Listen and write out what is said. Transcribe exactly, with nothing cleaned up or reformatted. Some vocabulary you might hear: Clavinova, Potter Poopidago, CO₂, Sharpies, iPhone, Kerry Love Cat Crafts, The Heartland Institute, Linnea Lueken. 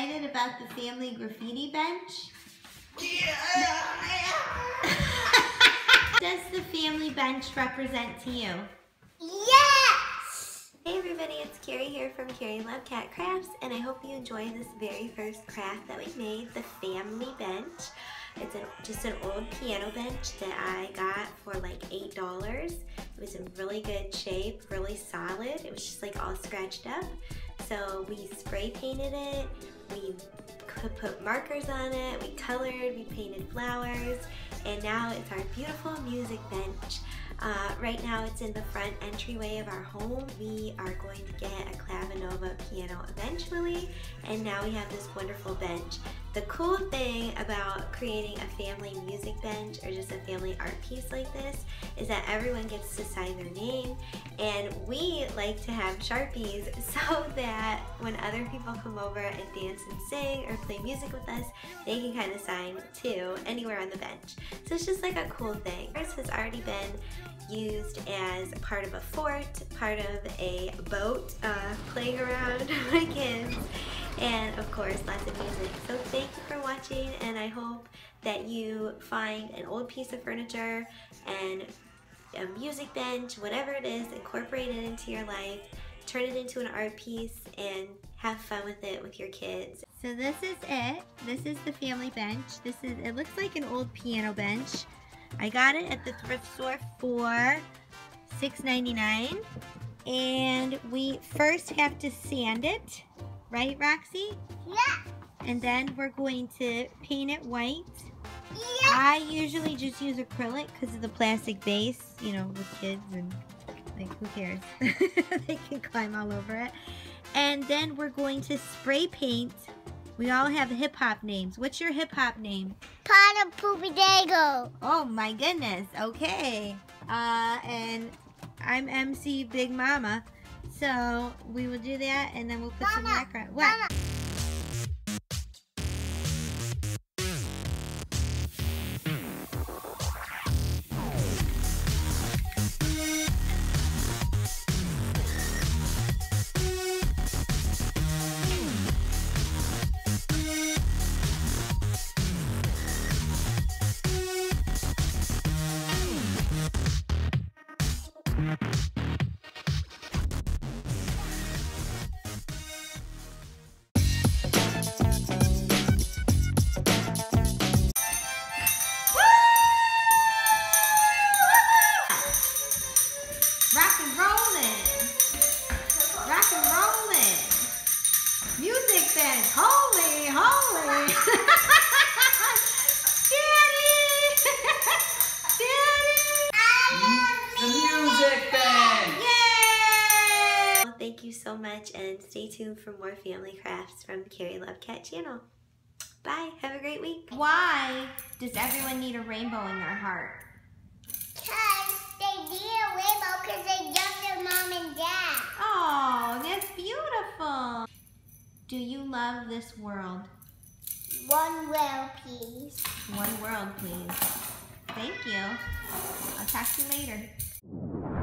excited about the family graffiti bench? Yeah. Does the family bench represent to you? Yes! Hey everybody, it's Kerry here from Kerry Love Cat Crafts, and I hope you enjoy this very first craft that we made, the family bench. It's a, just an old piano bench that I got for like eight dollars. It was in really good shape, really solid. It was just like all scratched up. So we spray painted it, we put markers on it, we colored, we painted flowers, and now it's our beautiful music bench. Uh, right now it's in the front entryway of our home. We are going to get a Clavinova piano eventually, and now we have this wonderful bench. The cool thing about creating a family music bench or just a family art piece like this is that everyone gets to sign their name, and we like to have Sharpies so that when other people come over and dance and sing or play music with us, they can kind of sign too anywhere on the bench. So it's just like a cool thing. This has already been used as part of a fort, part of a boat, uh, playing around with my kids, and of course lots of music. So thank you for watching, and I hope that you find an old piece of furniture and a music bench, whatever it is, incorporate it into your life, turn it into an art piece, and have fun with it with your kids. So this is it. This is the family bench. This is, it looks like an old piano bench. I got it at the thrift store for six ninety-nine, and we first have to sand it, right Roxy? Yeah. And then we're going to paint it white. Yeah. I usually just use acrylic because of the plastic base, you know, with kids, and like, who cares? They can climb all over it. And then we're going to spray paint. We all have hip-hop names. What's your hip-hop name? Potter Poopidago. Oh my goodness, okay. Uh, and I'm M C Big Mama. So we will do that, and then we'll put Mama, some background. What? Mama. Holy, holy! Daddy! Daddy! The music band! Yay! Well, thank you so much, and stay tuned for more family crafts from the Kerry Love Cat channel. Bye, have a great week. Why does everyone need a rainbow in their heart? Because they need a rainbow because they love their mom and dad. Oh, that's beautiful. Do you love this world? One world, please. One world, please. Thank you. I'll talk to you later.